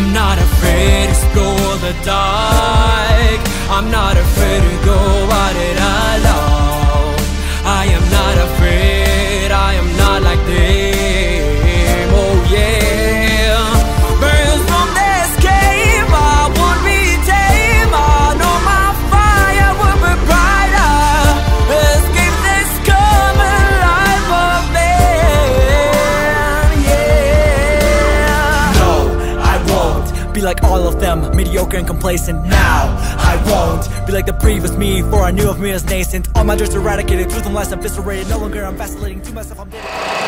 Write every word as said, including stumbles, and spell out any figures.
I'm not afraid to explore the dark. I'm not afraid to go out it alone. I am not afraid, I am not like them, oh yeah. Burns from this cave, I won't be tame. I know my fire will be brighter. Escape this coming life of man, yeah. No, I won't be like all of them, mediocre and complacent. Now I won't be like the previous me, for I knew of me as nascent. All my dreams eradicated, truth and lies eviscerated. No longer I'm vacillating to myself, I'm dead.